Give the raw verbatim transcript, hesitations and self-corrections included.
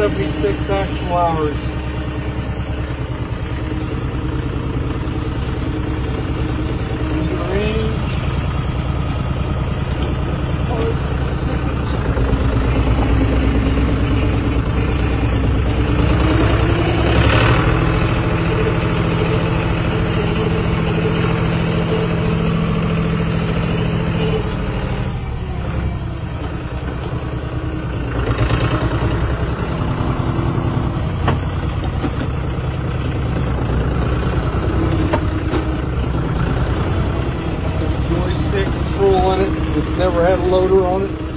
seventy-six actual hours. Never had a loader on it.